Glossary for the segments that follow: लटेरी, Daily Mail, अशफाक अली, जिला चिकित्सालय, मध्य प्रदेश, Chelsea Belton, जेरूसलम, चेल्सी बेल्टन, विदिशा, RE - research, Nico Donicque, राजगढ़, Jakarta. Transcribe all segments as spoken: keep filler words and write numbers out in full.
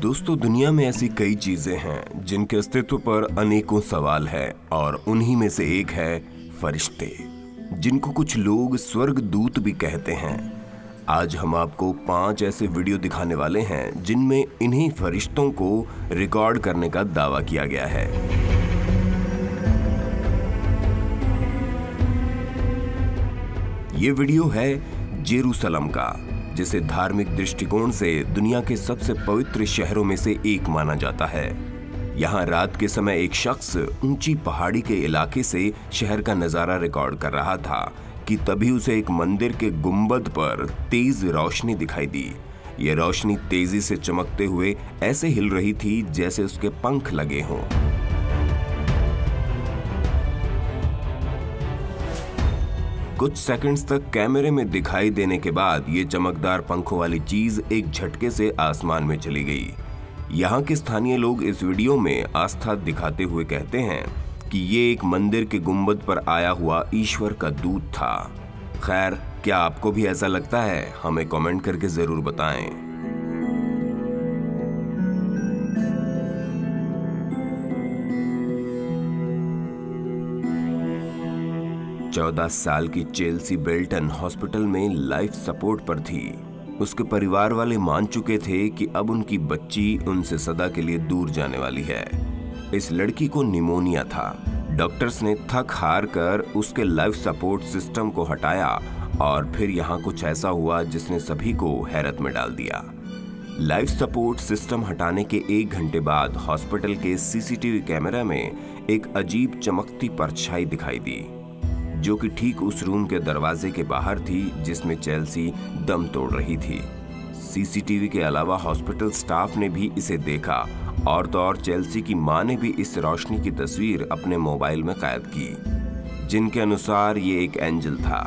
दोस्तों दुनिया में ऐसी कई चीजें हैं जिनके अस्तित्व पर अनेकों सवाल है और उन्हीं में से एक है फरिश्ते, जिनको कुछ लोग स्वर्गदूत भी कहते हैं। आज हम आपको पांच ऐसे वीडियो दिखाने वाले हैं जिनमें इन्हीं फरिश्तों को रिकॉर्ड करने का दावा किया गया है। ये वीडियो है जेरूसलम का, जिसे धार्मिक दृष्टिकोण से दुनिया के सबसे पवित्र शहरों में से एक माना जाता है। यहाँ रात के समय एक शख्स ऊंची पहाड़ी के इलाके से शहर का नज़ारा रिकॉर्ड कर रहा था कि तभी उसे एक मंदिर के गुंबद पर तेज रोशनी दिखाई दी। ये रोशनी तेजी से चमकते हुए ऐसे हिल रही थी जैसे उसके पंख लगे हों। कुछ सेकंड्स तक कैमरे में दिखाई देने के बाद ये चमकदार पंखों वाली चीज एक झटके से आसमान में चली गई। यहाँ के स्थानीय लोग इस वीडियो में आस्था दिखाते हुए कहते हैं कि ये एक मंदिर के गुंबद पर आया हुआ ईश्वर का दूत था। खैर, क्या आपको भी ऐसा लगता है? हमें कमेंट करके जरूर बताएं। चौदह साल की चेल्सी बेल्टन हॉस्पिटल में लाइफ सपोर्ट पर थी। उसके परिवार वाले मान चुके थे कि अब उनकी बच्ची उनसे सदा के लिए दूर जाने वाली है। इस लड़की को निमोनिया था। डॉक्टर्स ने थक हार कर उसके लाइफ सपोर्ट सिस्टम को हटाया और फिर यहाँ कुछ ऐसा हुआ जिसने सभी को हैरत में डाल दिया। लाइफ सपोर्ट सिस्टम हटाने के एक घंटे बाद हॉस्पिटल के सीसीटीवी कैमरा में एक अजीब चमकती परछाई दिखाई दी, जो कि ठीक उस रूम के दरवाजे के बाहर थी जिसमें चेल्सी दम तोड़ रही थी। सीसीटीवी के अलावा हॉस्पिटल स्टाफ ने भी इसे देखा और तो और चेल्सी की मां ने भी इस रोशनी की तस्वीर अपने मोबाइल में कैद की, जिनके अनुसार ये एक एंजल था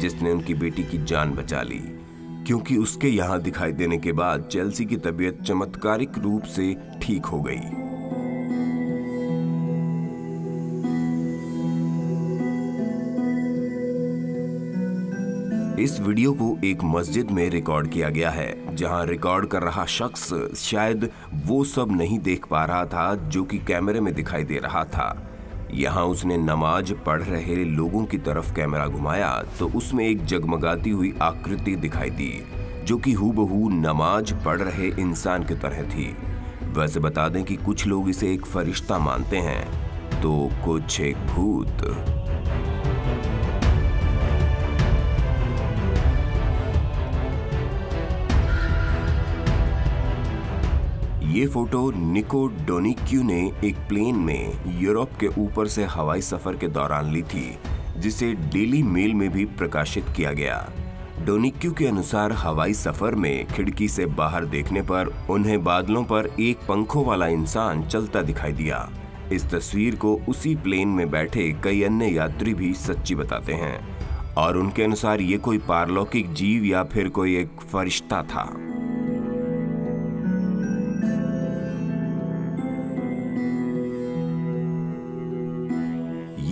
जिसने उनकी बेटी की जान बचा ली, क्योंकि उसके यहाँ दिखाई देने के बाद चेल्सी की तबीयत चमत्कारिक रूप से ठीक हो गई। इस वीडियो को एक मस्जिद में रिकॉर्ड किया गया है, जहां रिकॉर्ड कर रहा शख्स शायद वो सब नहीं देख पा रहा था जो कि कैमरे में दिखाई दे रहा था। यहां उसने नमाज पढ़ रहे लोगों की तरफ कैमरा घुमाया तो उसमें एक जगमगाती हुई आकृति दिखाई दी, जो कि हूबहू नमाज पढ़ रहे इंसान की तरह थी। वैसे बता दें कि कुछ लोग इसे एक फरिश्ता मानते हैं तो कुछ एक भूत। ये फोटो निको डोनिक्यू ने एक प्लेन में यूरोप के ऊपर से हवाई सफर के दौरान ली थी, जिसे डेली मेल में भी प्रकाशित किया गया। डोनिक्यू के अनुसार हवाई सफर में खिड़की से बाहर देखने पर उन्हें बादलों पर एक पंखों वाला इंसान चलता दिखाई दिया। इस तस्वीर को उसी प्लेन में बैठे कई अन्य यात्री भी सच्ची बताते हैं और उनके अनुसार ये कोई पारलौकिक जीव या फिर कोई एक फरिश्ता था।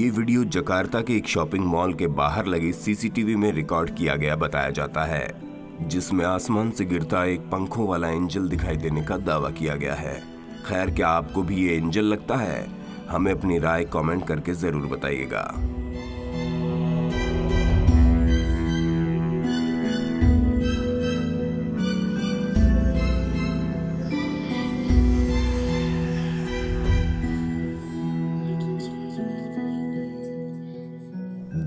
ये वीडियो जकार्ता के एक शॉपिंग मॉल के बाहर लगी सीसीटीवी में रिकॉर्ड किया गया बताया जाता है, जिसमें आसमान से गिरता एक पंखों वाला एंजल दिखाई देने का दावा किया गया है। खैर, क्या आपको भी ये एंजल लगता है? हमें अपनी राय कमेंट करके जरूर बताइएगा।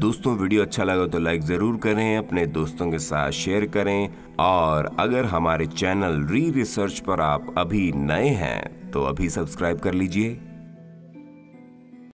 दोस्तों, वीडियो अच्छा लगा तो लाइक ज़रूर करें, अपने दोस्तों के साथ शेयर करें और अगर हमारे चैनल री रिसर्च पर आप अभी नए हैं तो अभी सब्सक्राइब कर लीजिए।